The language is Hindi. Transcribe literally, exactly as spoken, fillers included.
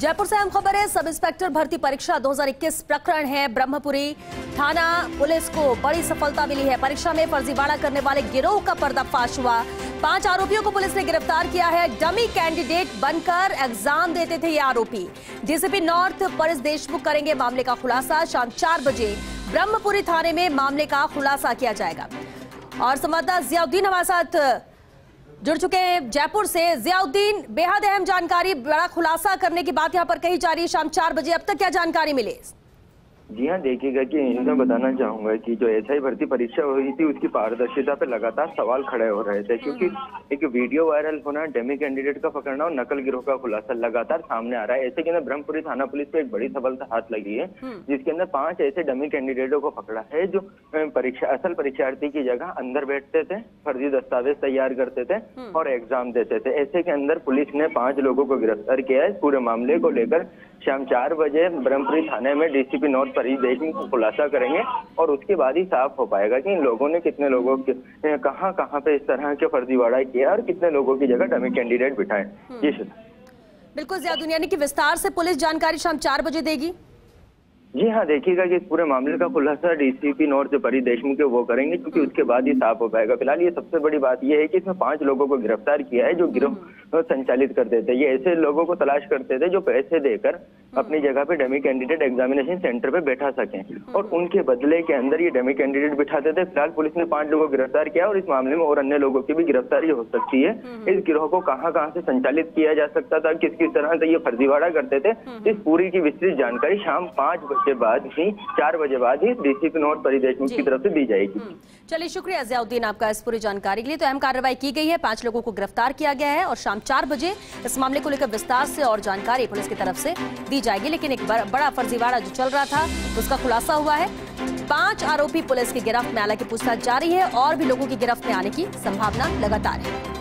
जयपुर से अहम खबर है। सब इंस्पेक्टर भर्ती परीक्षा दो हज़ार इक्कीस प्रकरण है। ब्रह्मपुरी थाना पुलिस को बड़ी सफलता मिली है। परीक्षा में फर्जीवाड़ा करने वाले गिरोह का पर्दाफाश हुआ। पांच आरोपियों को पुलिस ने गिरफ्तार किया है। डमी कैंडिडेट बनकर एग्जाम देते थे ये आरोपी। डीसीपी नॉर्थ प्रिया देशमुख करेंगे मामले का खुलासा। शाम चार बजे ब्रह्मपुरी थाने में मामले का खुलासा किया जाएगा। और संवाददाता जियाउद्दीन हमारे साथ जुड़ चुके हैं जयपुर से। जियाउद्दीन, बेहद अहम जानकारी, बड़ा खुलासा करने की बात यहाँ पर कही जा रही है। शाम चार बजे अब तक क्या जानकारी मिली? जी हाँ, देखिएगा कि इनका बताना चाहूंगा कि जो एसआई भर्ती परीक्षा हुई थी उसकी पारदर्शिता पे लगातार सवाल खड़े हो रहे थे, क्योंकि एक वीडियो वायरल होना, डेमी कैंडिडेट का पकड़ना और नकल गिरोह का खुलासा लगातार सामने आ रहा है। ऐसे के अंदर ब्रह्मपुरी थाना पुलिस को एक बड़ी सफलता हाथ लगी है, जिसके अंदर पांच ऐसे डमी कैंडिडेटों को पकड़ा है जो परीक्षा असल परीक्षार्थी की जगह अंदर बैठते थे, फर्जी दस्तावेज तैयार करते थे और एग्जाम देते थे। ऐसे के अंदर पुलिस ने पांच लोगों को गिरफ्तार किया है। पूरे मामले को लेकर शाम चार बजे ब्रह्मपुरी थाने में डीसीपी नॉर्थ प्रिया देशमुख को खुलासा करेंगे और उसके बाद ही साफ हो पाएगा कि इन लोगों ने कितने लोगों के कहां कहां पे इस तरह के फर्जीवाड़ा किया और कितने लोगों की जगह डमी कैंडिडेट बिठाए। जी बिल्कुल जियाउद्दीन, यानी कि विस्तार से पुलिस जानकारी शाम चार बजे देगी। जी हाँ, देखिएगा कि इस पूरे मामले का खुलासा डीसीपी नॉर्थ प्रिया देशमुख के वो करेंगे, क्योंकि उसके बाद ही साफ हो पाएगा। फिलहाल ये सबसे बड़ी बात ये है कि इसमें पांच लोगों को गिरफ्तार किया है जो गिरोह संचालित करते थे। ये ऐसे लोगों को तलाश करते थे जो पैसे देकर अपनी जगह पे डमी कैंडिडेट एग्जामिनेशन सेंटर पे बैठा सके और उनके बदले के अंदर ये डमी कैंडिडेट बिठाते थे। फिलहाल पुलिस ने पांच लोगों को गिरफ्तार किया और इस मामले में और अन्य लोगों की भी गिरफ्तारी हो सकती है। इस गिरोह को कहाँ कहाँ से संचालित किया जा सकता था, किस किस तरह से ये फर्जीवाड़ा करते थे, इस पूरी की विस्तृत जानकारी शाम पांच बजे बाद ही चार बजे बाद ही डीसीपी नॉर्थ प्रिया देशमुख की तरफ से दी जाएगी। चलिए, शुक्रिया जियाउद्दीन आपका इस पूरी जानकारी के लिए। तो अहम कार्रवाई की गई है, पांच लोगों को गिरफ्तार किया गया है और शाम चार बजे इस मामले को लेकर विस्तार से और जानकारी पुलिस की तरफ से दी जाएगी। लेकिन एक बड़ा फर्जीवाड़ा जो चल रहा था उसका खुलासा हुआ है। पांच आरोपी पुलिस की गिरफ्त में, हालांकि पूछताछ जारी है और भी लोगों की गिरफ्त में आने की संभावना लगातार है।